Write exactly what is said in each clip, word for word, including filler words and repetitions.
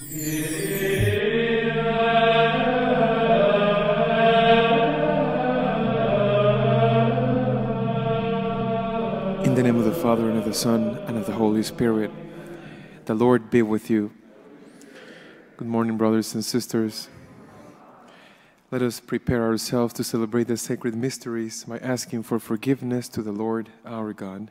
In the name of the Father, and of the Son, and of the Holy Spirit. The Lord be with you. Good morning, brothers and sisters. Let us prepare ourselves to celebrate the sacred mysteries by asking for forgiveness to the Lord our God.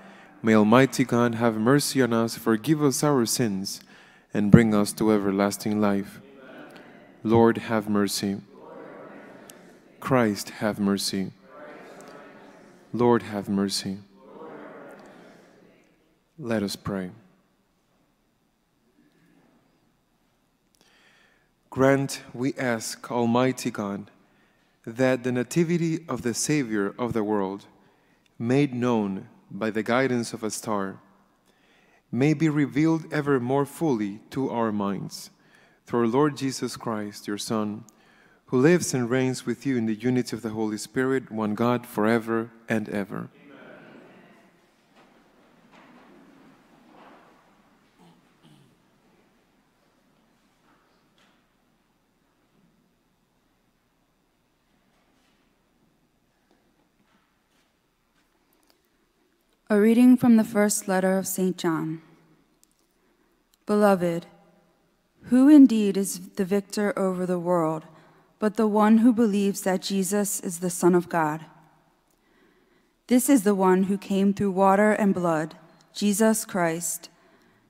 May Almighty God have mercy on us, forgive us our sins, and bring us to everlasting life. Lord, have mercy. Christ, have mercy. Lord, have mercy. Let us pray. Grant, we ask, Almighty God, that the nativity of the Savior of the world, made known by the guidance of a star, may be revealed ever more fully to our minds, through our Lord Jesus Christ, your Son, who lives and reigns with you in the unity of the Holy Spirit, one God, forever and ever. A reading from the first letter of Saint John. Beloved, who indeed is the victor over the world, but the one who believes that Jesus is the Son of God? This is the one who came through water and blood, Jesus Christ,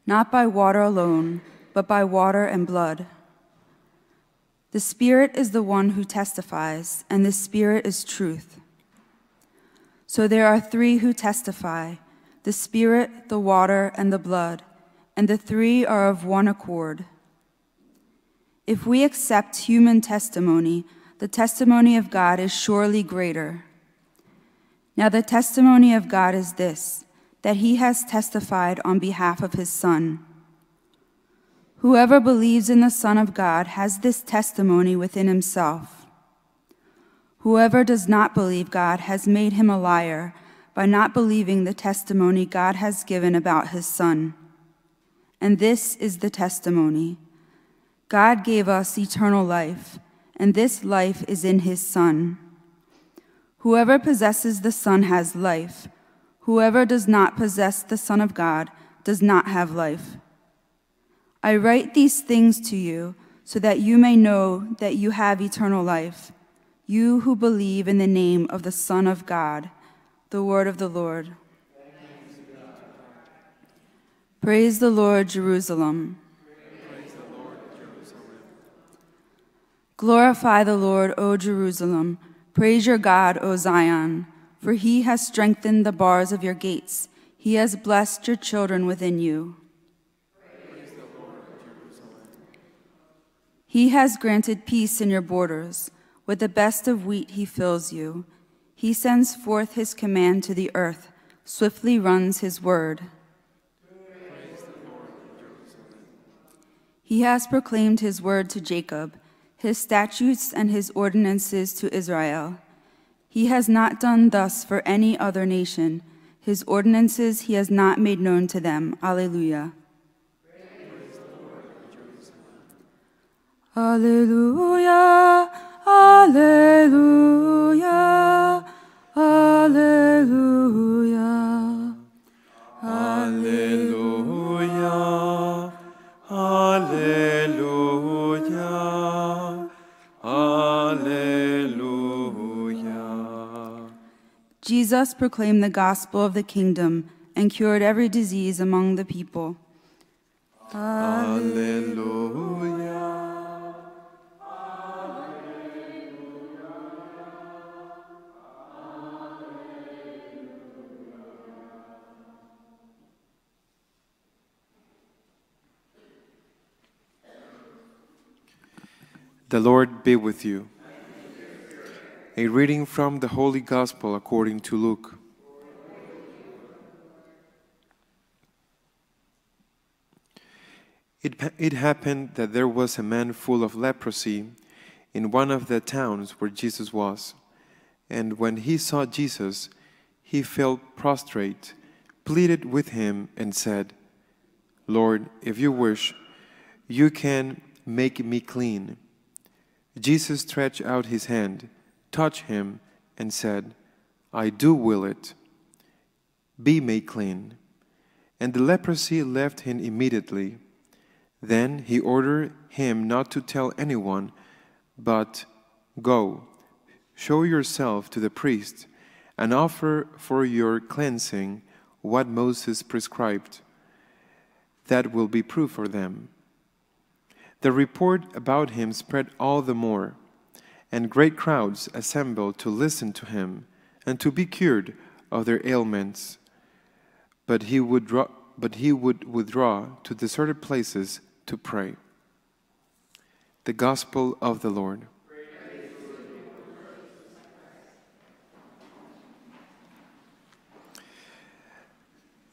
not by water alone, but by water and blood. The Spirit is the one who testifies, and the Spirit is truth. So there are three who testify, the Spirit, the water, and the blood, and the three are of one accord. If we accept human testimony, the testimony of God is surely greater. Now the testimony of God is this, that he has testified on behalf of his Son. Whoever believes in the Son of God has this testimony within himself. Whoever does not believe God has made him a liar by not believing the testimony God has given about his Son. And this is the testimony: God gave us eternal life, and this life is in his Son. Whoever possesses the Son has life. Whoever does not possess the Son of God does not have life. I write these things to you so that you may know that you have eternal life, you who believe in the name of the Son of God. The word of the Lord. Thanks be to God. Praise the Lord, Jerusalem. Praise the Lord, Jerusalem. Glorify the Lord, O Jerusalem. Praise your God, O Zion. For he has strengthened the bars of your gates. He has blessed your children within you. Praise the Lord, Jerusalem. He has granted peace in your borders. With the best of wheat he fills you. He sends forth his command to the earth, swiftly runs his word. Praise the Lord, Jerusalem. He has proclaimed his word to Jacob, his statutes and his ordinances to Israel. He has not done thus for any other nation. His ordinances he has not made known to them. Alleluia. Praise the Lord, Jerusalem. Alleluia. Alleluia, alleluia, alleluia, alleluia, alleluia. Jesus proclaimed the gospel of the kingdom and cured every disease among the people. Alleluia. The Lord be with you. A reading from the Holy Gospel according to Luke. It, it happened that there was a man full of leprosy in one of the towns where Jesus was. And when he saw Jesus, he fell prostrate, pleaded with him, and said, "Lord, if you wish, you can make me clean." Jesus stretched out his hand, touched him, and said, "I do will it. Be made clean." And the leprosy left him immediately. Then he ordered him not to tell anyone, but, "Go, show yourself to the priest, and offer for your cleansing what Moses prescribed. That will be proof for them." The report about him spread all the more, and great crowds assembled to listen to him and to be cured of their ailments. But he would, draw, but he would withdraw to deserted places to pray. The Gospel of the Lord. Praise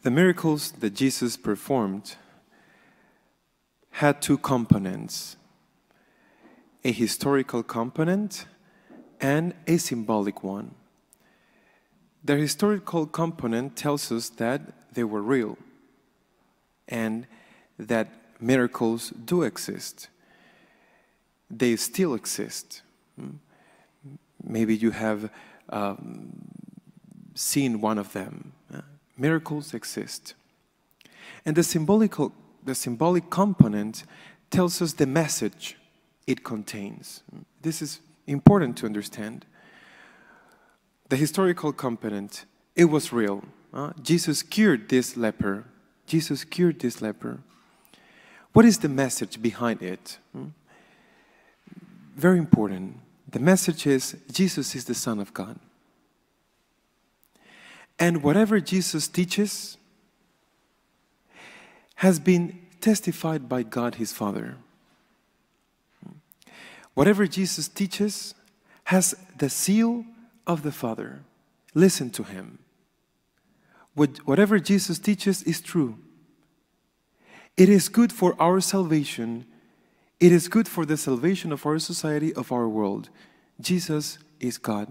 The miracles that Jesus performed had two components, a historical component and a symbolic one. The historical component tells us that they were real and that miracles do exist. They still exist. Maybe you have um, seen one of them. Uh, miracles exist. And the symbolical The symbolic component tells us the message it contains. This is important to understand. The historical component, it was real. Uh, Jesus cured this leper. Jesus cured this leper. What is the message behind it? Very important. The message is Jesus is the Son of God. And whatever Jesus teaches has been testified by God his Father. Whatever Jesus teaches has the seal of the Father. Listen to him. Whatever Jesus teaches is true. It is good for our salvation. It is good for the salvation of our society, of our world. Jesus is God.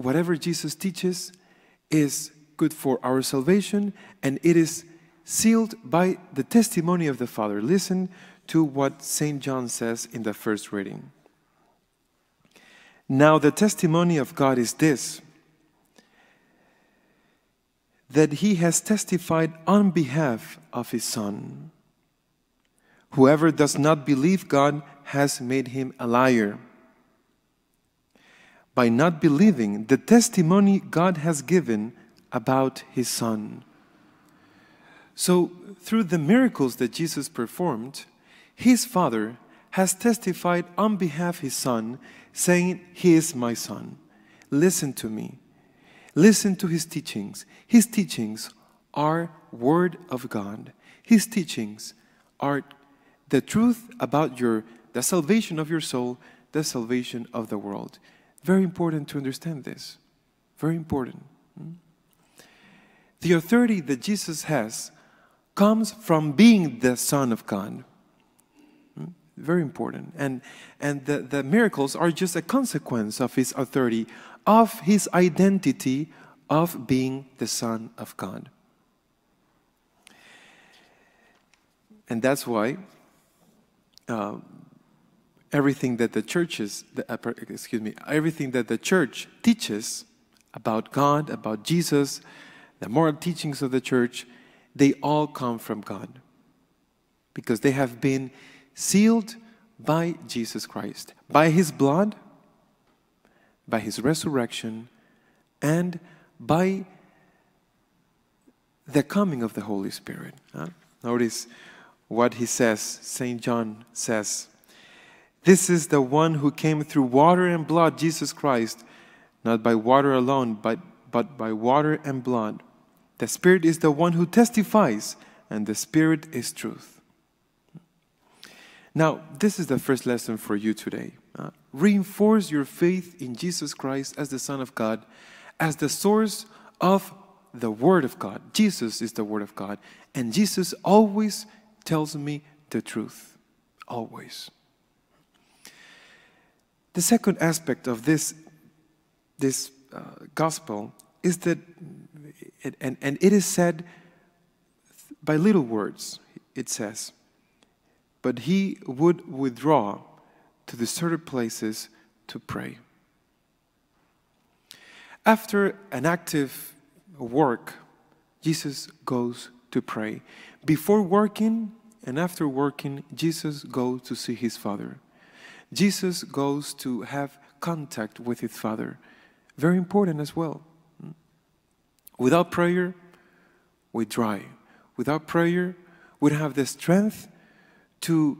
Whatever Jesus teaches is good for our salvation, and it is sealed by the testimony of the Father. Listen to what Saint John says in the first reading. "Now the testimony of God is this, that he has testified on behalf of his Son. Whoever does not believe God has made him a liar, by not believing the testimony God has given about his Son." So, through the miracles that Jesus performed, his Father has testified on behalf of his Son, saying, "He is my Son. Listen to me. Listen to his teachings. His teachings are Word of God. His teachings are the truth about your, the salvation of your soul, the salvation of the world." Very important to understand this. Very important. The authority that Jesus has comes from being the Son of God. Very important. And, and the, the miracles are just a consequence of his authority, of his identity of being the Son of God. And that's why uh, everything that the churches, the, excuse me, everything that the church teaches about God, about Jesus, the moral teachings of the church, they all come from God, because they have been sealed by Jesus Christ, by his blood, by his resurrection, and by the coming of the Holy Spirit. Huh? Notice what he says, Saint John says, "This is the one who came through water and blood, Jesus Christ, not by water alone, but, but by water and blood. The Spirit is the one who testifies, and the Spirit is truth." Now, this is the first lesson for you today. Uh, reinforce your faith in Jesus Christ as the Son of God, as the source of the Word of God. Jesus is the Word of God, and Jesus always tells me the truth. Always. The second aspect of this, this uh, gospel is that, it, and, and it is said by little words, it says, but he would withdraw to deserted places to pray. After an active work, Jesus goes to pray. Before working and after working, Jesus goes to see his Father. Jesus goes to have contact with his Father. Very important as well. Without prayer, we dry. Without prayer, we don't have the strength to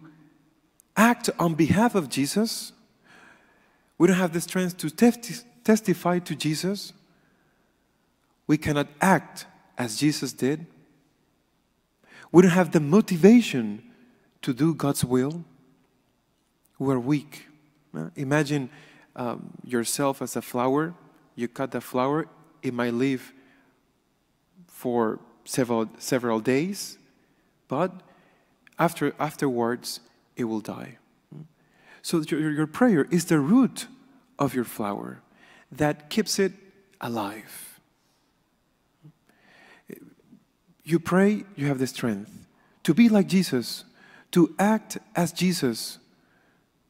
act on behalf of Jesus. We don't have the strength to testi testify to Jesus. We cannot act as Jesus did. We don't have the motivation to do God's will. We're weak. Imagine um, yourself as a flower. You cut the flower, it might live for several, several days, but after, afterwards, it will die. So your, your prayer is the root of your flower that keeps it alive. You pray, you have the strength to be like Jesus, to act as Jesus,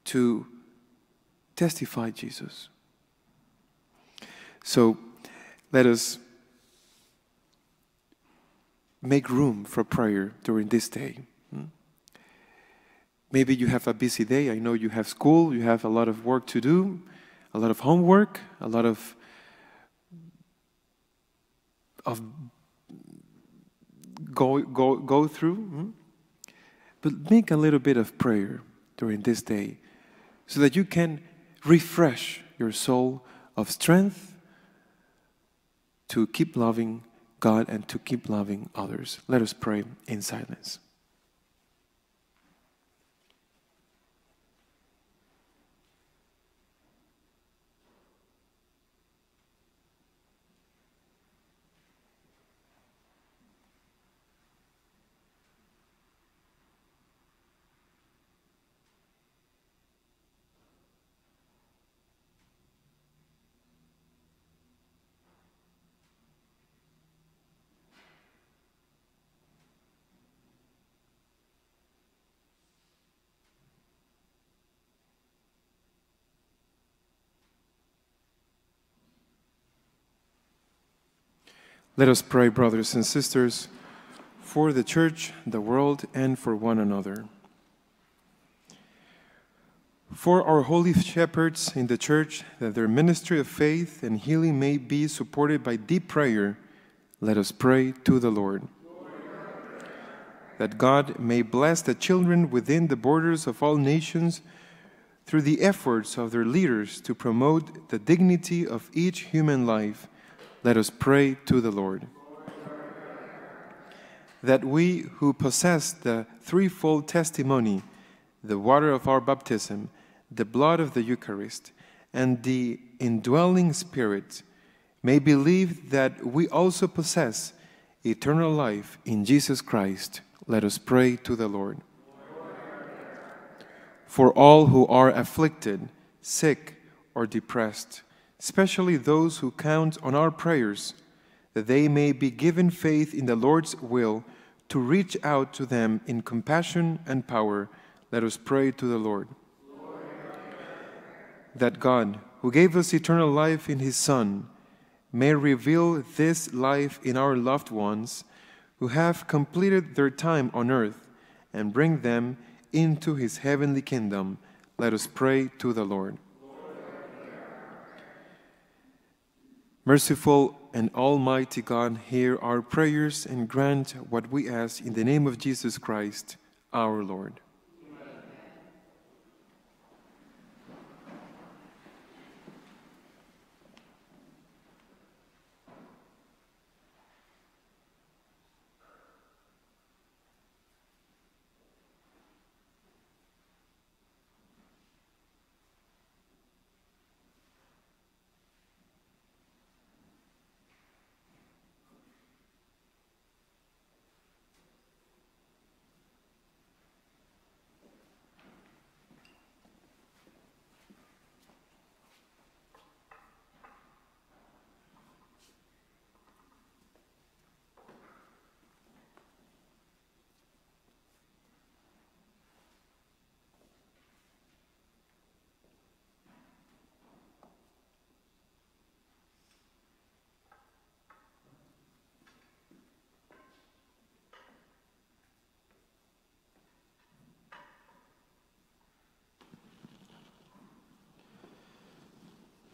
to testify Jesus. So let us make room for prayer during this day. Maybe you have a busy day. I know you have school, you have a lot of work to do, a lot of homework, a lot of, of go, go, go through. But make a little bit of prayer during this day so that you can refresh your soul of strength to keep loving God and to keep loving others. Let us pray in silence. Let us pray, brothers and sisters, for the church, the world, and for one another. For our holy shepherds in the church, that their ministry of faith and healing may be supported by deep prayer, let us pray to the Lord. Lord. That God may bless the children within the borders of all nations through the efforts of their leaders to promote the dignity of each human life. Let us pray to the Lord. That we who possess the threefold testimony, the water of our baptism, the blood of the Eucharist, and the indwelling Spirit, may believe that we also possess eternal life in Jesus Christ. Let us pray to the Lord. For all who are afflicted, sick, or depressed, especially those who count on our prayers, that they may be given faith in the Lord's will to reach out to them in compassion and power. Let us pray to the Lord. Lord. That God, who gave us eternal life in His Son, may reveal this life in our loved ones who have completed their time on earth and bring them into His heavenly kingdom. Let us pray to the Lord. Merciful and almighty God, hear our prayers and grant what we ask in the name of Jesus Christ, our Lord. Amen.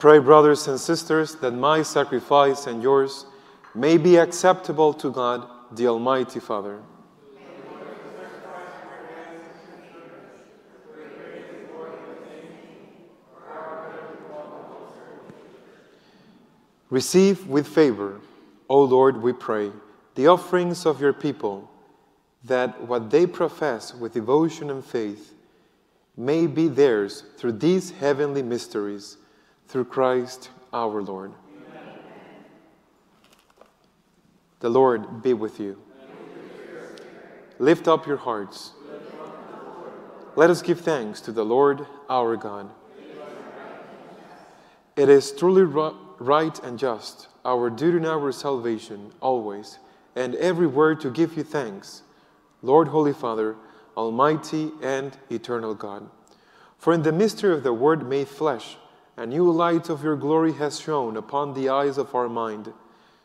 Pray, brothers and sisters, that my sacrifice and yours may be acceptable to God, the Almighty Father. Receive with favor, O Lord, we pray, the offerings of your people, that what they profess with devotion and faith may be theirs through these heavenly mysteries. Through Christ our Lord. Amen. The Lord be with you. With Lift up your hearts. Up Let us give thanks to the Lord our God. It is truly right and just, our duty and our salvation, always and everywhere to give you thanks, Lord, Holy Father, Almighty and eternal God. For in the mystery of the Word made flesh, a new light of your glory has shone upon the eyes of our mind,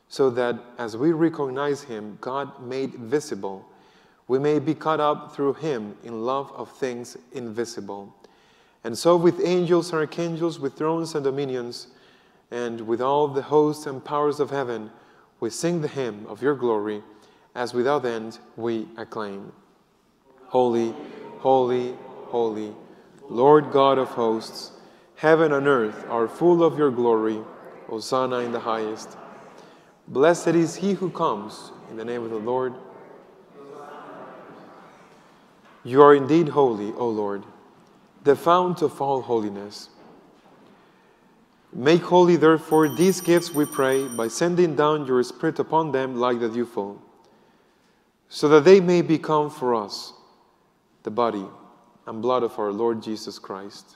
so that as we recognize him, God made visible, we may be caught up through him in love of things invisible. And so with angels and archangels, with thrones and dominions, and with all the hosts and powers of heaven, we sing the hymn of your glory, as without end we acclaim. Holy, holy, holy, Lord God of hosts, heaven and earth are full of your glory. Hosanna in the highest. Blessed is he who comes in the name of the Lord. You are indeed holy, O Lord, the fount of all holiness. Make holy, therefore, these gifts, we pray, by sending down your Spirit upon them like the dewfall, so that they may become for us the body and blood of our Lord Jesus Christ.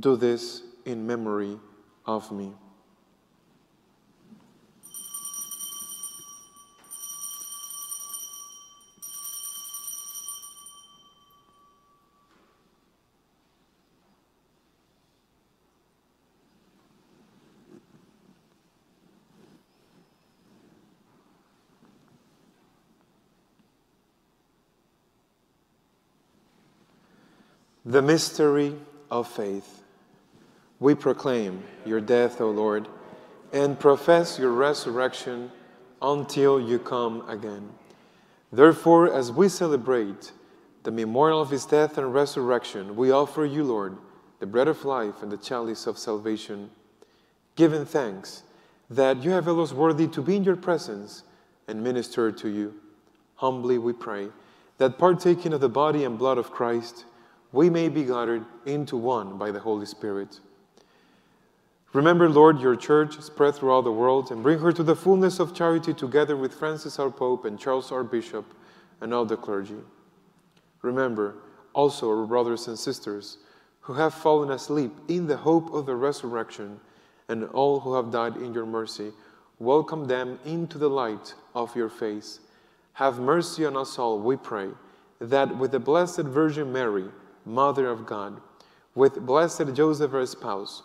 Do this in memory of me." The mystery of faith. We proclaim your death, O Lord, and profess your resurrection until you come again. Therefore, as we celebrate the memorial of his death and resurrection, we offer you, Lord, the bread of life and the chalice of salvation, giving thanks that you have held us worthy to be in your presence and minister to you. Humbly we pray that, partaking of the body and blood of Christ, we may be gathered into one by the Holy Spirit. Remember, Lord, your church spread throughout the world, and bring her to the fullness of charity, together with Francis our Pope and Charles our Bishop and all the clergy. Remember also our brothers and sisters who have fallen asleep in the hope of the resurrection, and all who have died in your mercy. Welcome them into the light of your face. Have mercy on us all, we pray, that with the Blessed Virgin Mary, Mother of God, with blessed Joseph her spouse,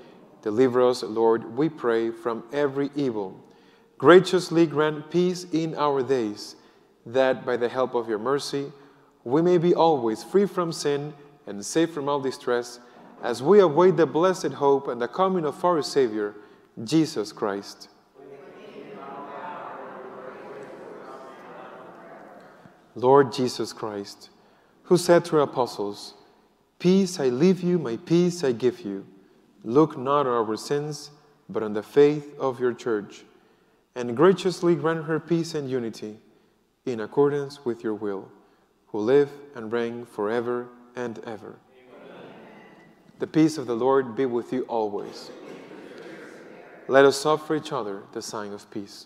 Deliver us, Lord, we pray, from every evil. Graciously grant peace in our days, that by the help of your mercy, we may be always free from sin and safe from all distress, as we await the blessed hope and the coming of our Savior, Jesus Christ. Lord Jesus Christ, who said to your apostles, Peace I leave you, my peace I give you. Look not on our sins, but on the faith of your church, and graciously grant her peace and unity, in accordance with your will, who live and reign forever and ever. Amen. The peace of the Lord be with you always. Let us offer each other the sign of peace.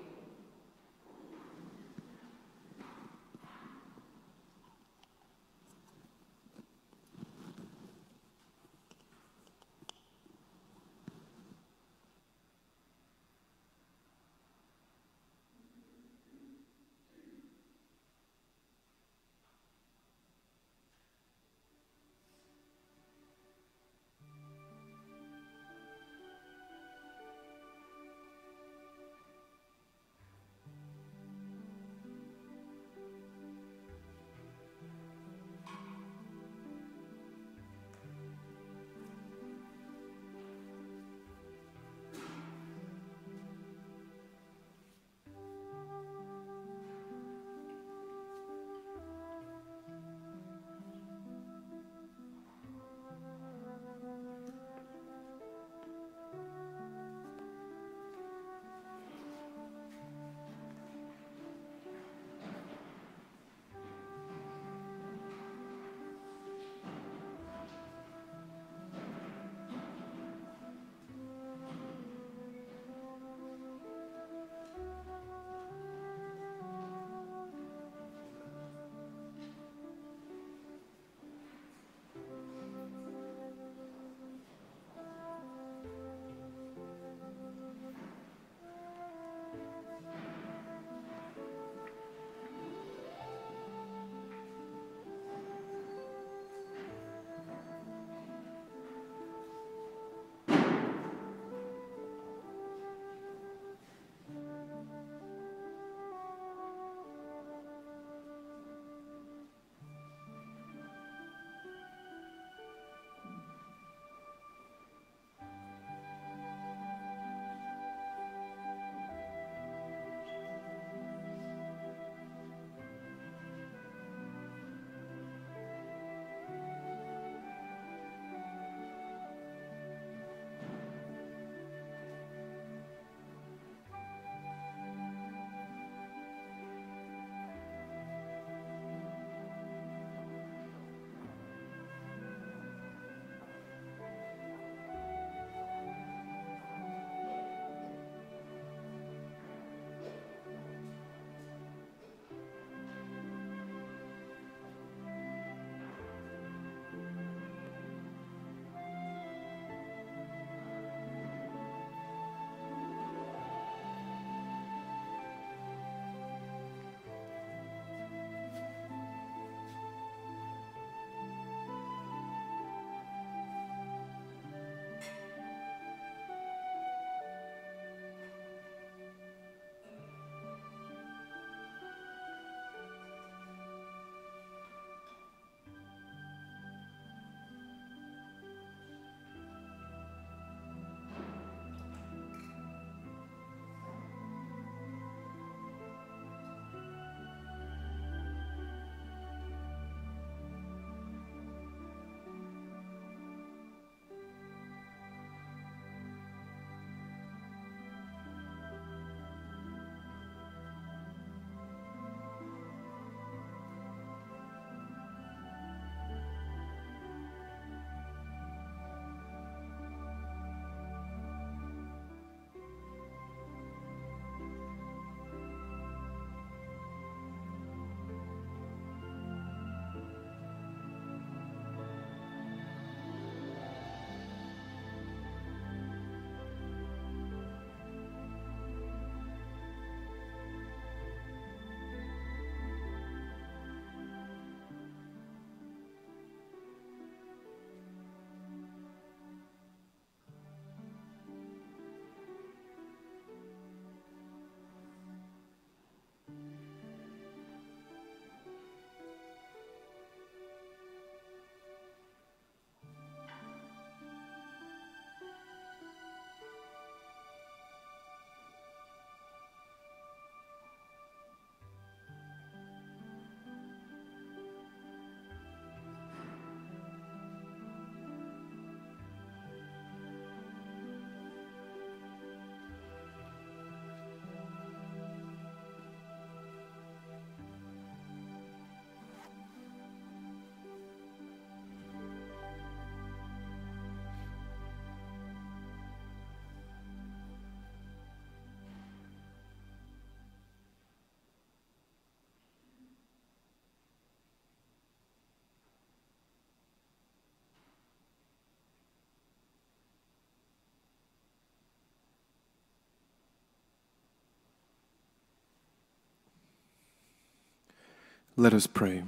Let us pray.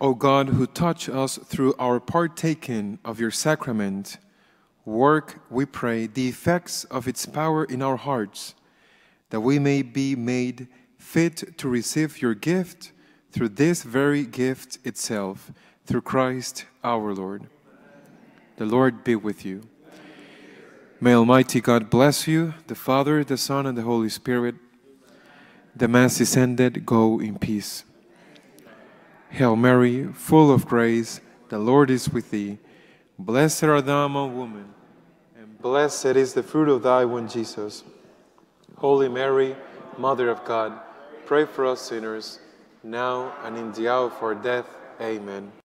O God, who touch us through our partaking of your sacrament, work, we pray, the effects of its power in our hearts, that we may be made fit to receive your gift through this very gift itself, through Christ our Lord. Amen. The Lord be with you. Amen. May Almighty God bless you, the Father, the Son, and the Holy Spirit. The Mass is ended. Go in peace. Hail Mary, full of grace, the Lord is with thee. Blessed art thou among women, and blessed is the fruit of thy womb, Jesus. Holy Mary, Mother of God, pray for us sinners, now and in the hour of our death. Amen.